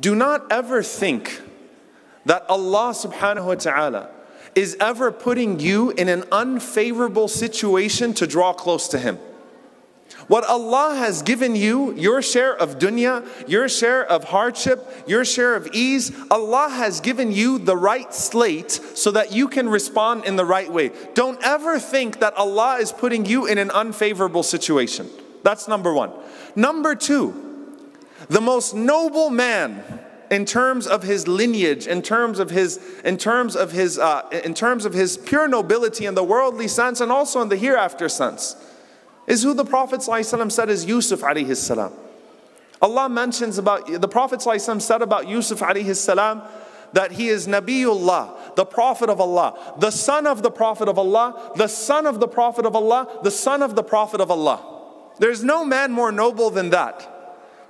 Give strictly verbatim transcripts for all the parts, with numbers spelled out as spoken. Do not ever think that Allah subhanahu wa ta'ala is ever putting you in an unfavorable situation to draw close to Him. What Allah has given you, your share of dunya, your share of hardship, your share of ease, Allah has given you the right slate so that you can respond in the right way. Don't ever think that Allah is putting you in an unfavorable situation. That's number one. Number two, the most noble man in terms of his lineage, in terms of his, in terms of his, uh, in terms of his pure nobility in the worldly sense and also in the hereafter sense, is who the Prophet ﷺ said is Yusuf alayhi salam. Allah mentions about, the Prophet ﷺ said about Yusuf alayhi salam that he is Nabiullah, the Prophet of Allah, the son of the Prophet of Allah, the son of the Prophet of Allah, the son of the Prophet of Allah. There's no man more noble than that.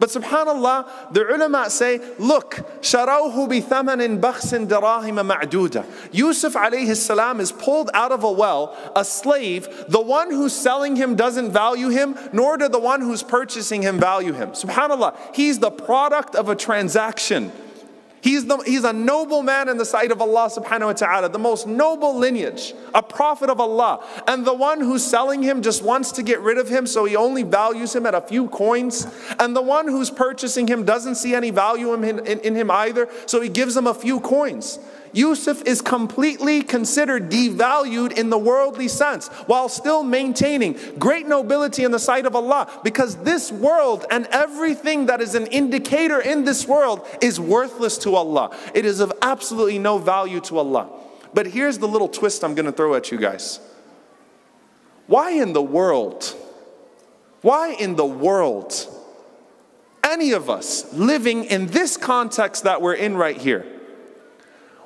But subhanAllah, the ulama say, look, sharawhu bi thamanin bakhsin darahima ma'duda. Yusuf alayhi salam is pulled out of a well, a slave. The one who's selling him doesn't value him, nor do the one who's purchasing him value him. SubhanAllah, he's the product of a transaction. He's, the, he's a noble man in the sight of Allah subhanahu wa ta'ala, the most noble lineage, a prophet of Allah. And the one who's selling him just wants to get rid of him, so he only values him at a few coins. And the one who's purchasing him doesn't see any value in, in, in him either, so he gives him a few coins. Yusuf is completely considered devalued in the worldly sense, while still maintaining great nobility in the sight of Allah, because this world and everything that is an indicator in this world is worthless to Allah. It is of absolutely no value to Allah. But here's the little twist I'm going to throw at you guys. Why in the world, why in the world, any of us living in this context that we're in right here,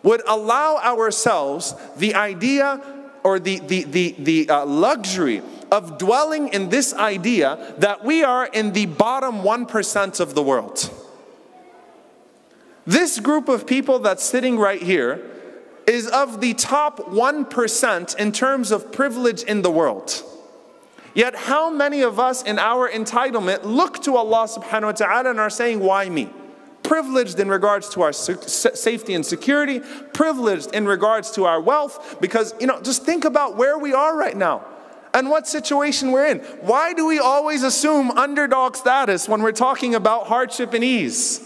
would allow ourselves the idea or the, the, the, the uh, luxury of dwelling in this idea that we are in the bottom one percent of the world? This group of people that's sitting right here is of the top one percent in terms of privilege in the world. Yet how many of us in our entitlement look to Allah subhanahu wa ta'ala and are saying, why me? Privileged in regards to our safety and security, privileged in regards to our wealth, because, you know, just think about where we are right now and what situation we're in. Why do we always assume underdog status when we're talking about hardship and ease?